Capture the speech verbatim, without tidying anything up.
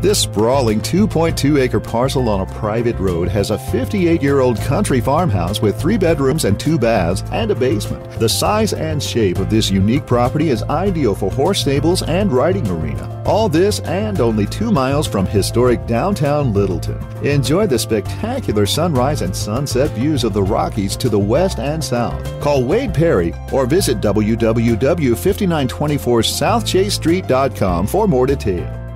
This sprawling two point two acre parcel on a private road has a fifty-eight year old country farmhouse with three bedrooms and two baths and a basement. The size and shape of this unique property is ideal for horse stables and riding arena. All this and only two miles from historic downtown Littleton. Enjoy the spectacular sunrise and sunset views of the Rockies to the west and south. Call Wade Perry or visit w w w dot fifty-nine twenty-four south chase street dot com for more details.